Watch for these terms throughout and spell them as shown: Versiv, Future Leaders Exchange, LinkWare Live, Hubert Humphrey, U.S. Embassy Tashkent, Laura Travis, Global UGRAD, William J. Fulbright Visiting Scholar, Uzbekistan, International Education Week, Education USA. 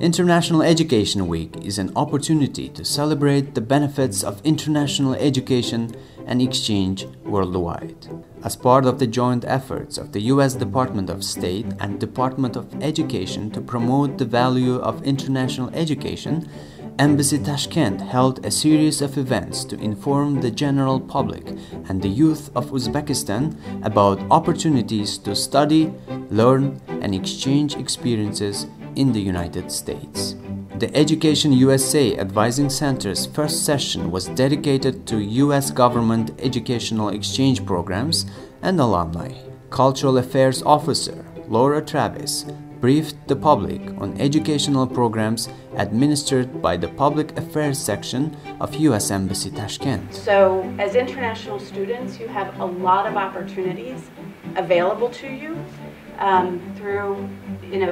International Education Week is an opportunity to celebrate the benefits of international education and exchange worldwide. As part of the joint efforts of the U.S. Department of State and Department of Education to promote the value of international education, Embassy Tashkent held a series of events to inform the general public and the youth of Uzbekistan about opportunities to study, learn, and exchange experiences in the United States. The Education USA Advising Center's first session was dedicated to U.S. government educational exchange programs and alumni. Cultural Affairs Officer Laura Travis briefed the public on educational programs administered by the Public Affairs section of U.S. Embassy Tashkent. So, as international students, you have a lot of opportunities available to you through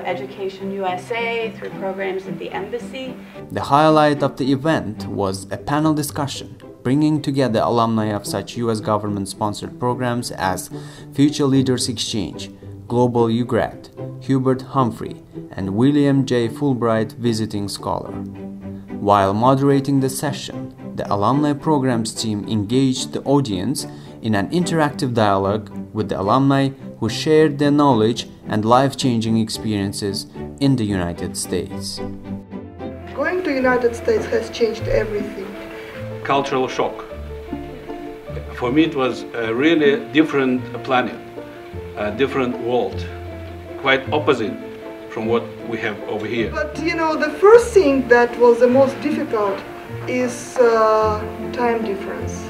Education USA, through programs at the embassy. The highlight of the event was a panel discussion bringing together alumni of such U.S. government-sponsored programs as Future Leaders Exchange, Global UGRAD, Hubert Humphrey, and William J. Fulbright Visiting Scholar. While moderating the session, the Alumni Programs team engaged the audience in an interactive dialogue with the alumni who shared their knowledge and life-changing experiences in the United States. Going to the United States has changed everything. Cultural shock. For me, it was a really different planet, a different world, quite opposite from what we have over here. But the first thing that was the most difficult is time difference.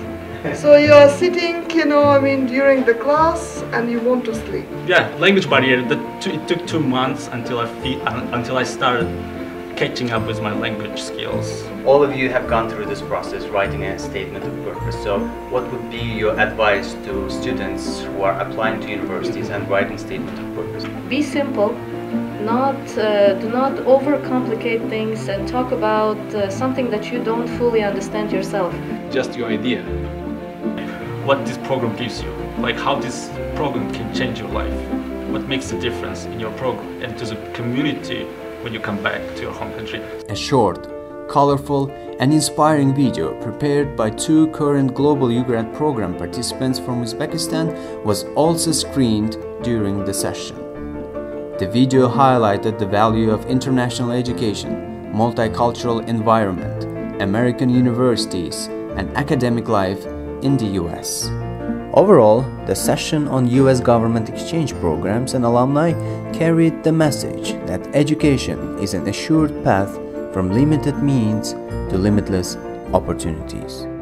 So you are sitting, during the class, and you want to sleep. Yeah, language barrier. It took 2 months until I started catching up with my language skills. All of you have gone through this process, writing a statement of purpose. So, what would be your advice to students who are applying to universities and writing statement of purpose? Be simple. Do not overcomplicate things and talk about something that you don't fully understand yourself. Just your idea. What this program gives you, like how this program can change your life, what makes the difference in your program and to the community when you come back to your home country. A short, colorful and inspiring video prepared by two current Global UGRAD program participants from Uzbekistan was also screened during the session. The video highlighted the value of international education, multicultural environment, American universities, and academic life in the U.S. Overall, the session on U.S. government exchange programs and alumni carried the message that education is an assured path from limited means to limitless opportunities.